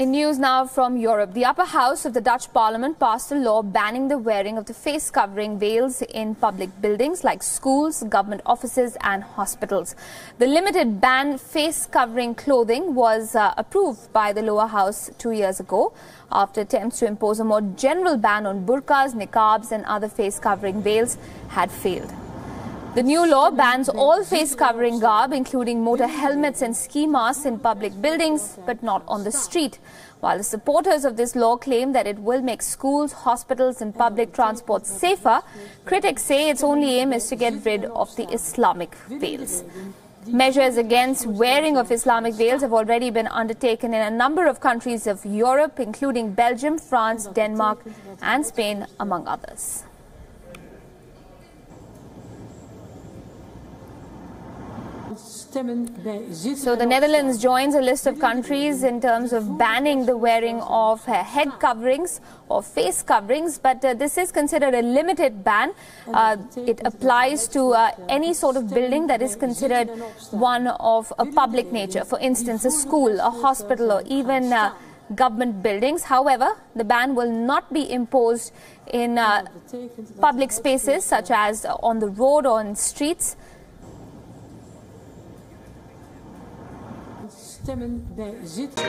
In news now from Europe, the upper house of the Dutch parliament passed a law banning the wearing of the face-covering veils in public buildings like schools, government offices and hospitals. The limited ban face-covering clothing was approved by the lower house 2 years ago after attempts to impose a more general ban on burqas, niqabs and other face-covering veils had failed. The new law bans all face-covering garb, including motor helmets and ski masks in public buildings, but not on the street. While the supporters of this law claim that it will make schools, hospitals and public transport safer, critics say its only aim is to get rid of the Islamic veils. Measures against wearing of Islamic veils have already been undertaken in a number of countries of Europe, including Belgium, France, Denmark and Spain, among others. So the Netherlands joins a list of countries in terms of banning the wearing of head coverings or face coverings, but this is considered a limited ban. It applies to any sort of building that is considered one of a public nature, for instance a school, a hospital or even government buildings. However, the ban will not be imposed in public spaces such as on the road or on streets. Stemmen bij zitten.